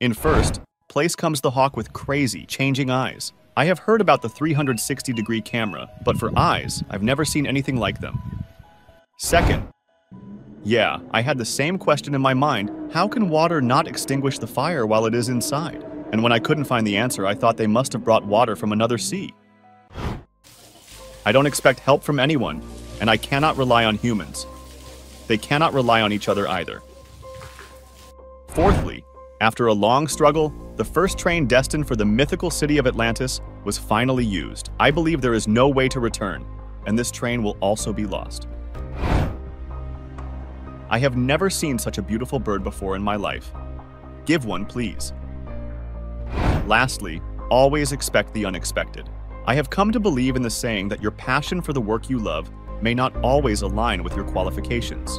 In first place comes the hawk with crazy, changing eyes. I have heard about the 360-degree camera, but for eyes, I've never seen anything like them. Second, yeah, I had the same question in my mind. How can water not extinguish the fire while it is inside? And when I couldn't find the answer, I thought they must have brought water from another sea. I don't expect help from anyone, and I cannot rely on humans. They cannot rely on each other either. Fourthly, after a long struggle, the first train destined for the mythical city of Atlantis was finally used. I believe there is no way to return, and this train will also be lost. I have never seen such a beautiful bird before in my life. Give one, please. Lastly, always expect the unexpected. I have come to believe in the saying that your passion for the work you love may not always align with your qualifications.